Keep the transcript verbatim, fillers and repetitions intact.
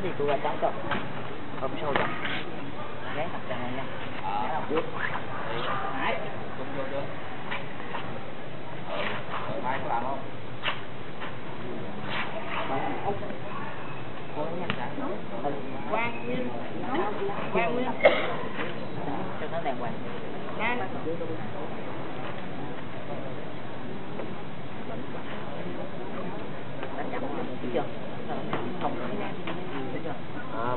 hết thì tụi bà cháu chồng không sâu chồng ghé thật chồng này nha. Nãy cũng vô được mai có làm không? Quang Nguyên Quang Nguyên cho nó đàng hoàng ngang chưa? Không à